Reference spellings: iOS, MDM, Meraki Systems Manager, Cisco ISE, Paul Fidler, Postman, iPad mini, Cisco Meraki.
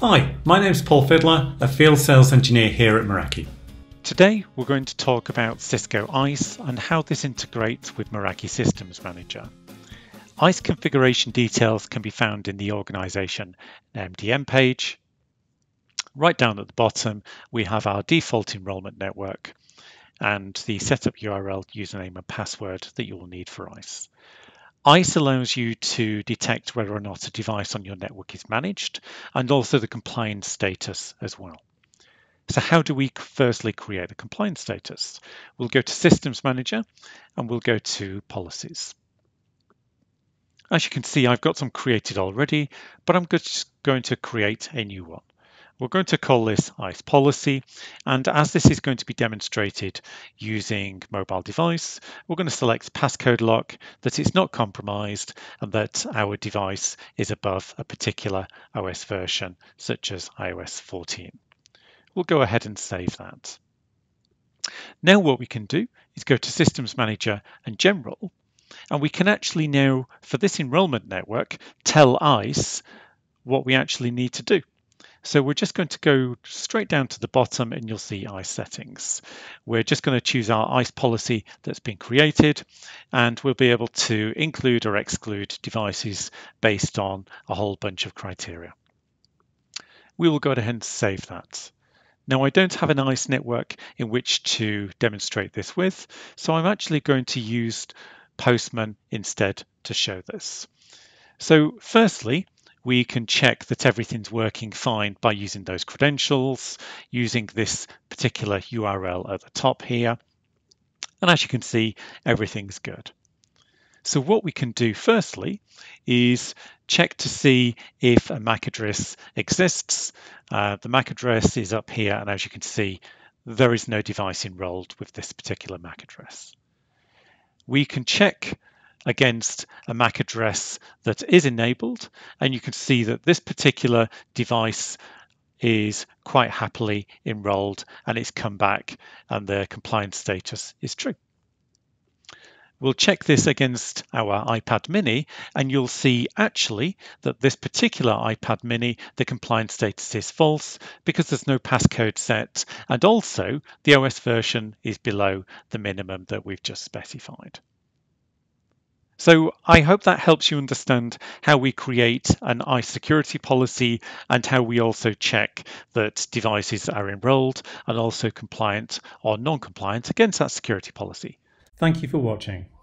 Hi, my name's Paul Fidler, a field sales engineer here at Meraki. Today we're going to talk about Cisco ISE and how this integrates with Meraki Systems Manager. ISE configuration details can be found in the organisation MDM page. Right down at the bottom we have our default enrolment network and the setup URL, username and password that you will need for ISE. ISE allows you to detect whether or not a device on your network is managed and also the compliance status as well. So how do we firstly create the compliance status? We'll go to Systems Manager and we'll go to Policies. As you can see, I've got some created already, but I'm just going to create a new one. We're going to call this ISE Policy, and as this is going to be demonstrated using mobile device, we're going to select passcode lock, that it's not compromised and that our device is above a particular OS version, such as iOS 14. We'll go ahead and save that. Now what we can do is go to Systems Manager and General, and we can actually now, for this enrolment network, tell ISE what we actually need to do. So we're just going to go straight down to the bottom and you'll see ISE settings. We're just going to choose our ISE policy that's been created, and we'll be able to include or exclude devices based on a whole bunch of criteria. We will go ahead and save that. Now I don't have an ISE network in which to demonstrate this with, so I'm actually going to use Postman instead to show this. So firstly, we can check that everything's working fine by using those credentials, using this particular URL at the top here. And as you can see, everything's good. So what we can do firstly is check to see if a MAC address exists. The MAC address is up here, and as you can see, there is no device enrolled with this particular MAC address. We can check against a MAC address that is enabled, and you can see that this particular device is quite happily enrolled and it's come back and the compliance status is true. We'll check this against our iPad mini and you'll see actually that this particular iPad mini, the compliance status is false because there's no passcode set, and also the OS version is below the minimum that we've just specified. So I hope that helps you understand how we create an ISE security policy and how we also check that devices are enrolled and also compliant or non-compliant against that security policy. Thank you for watching.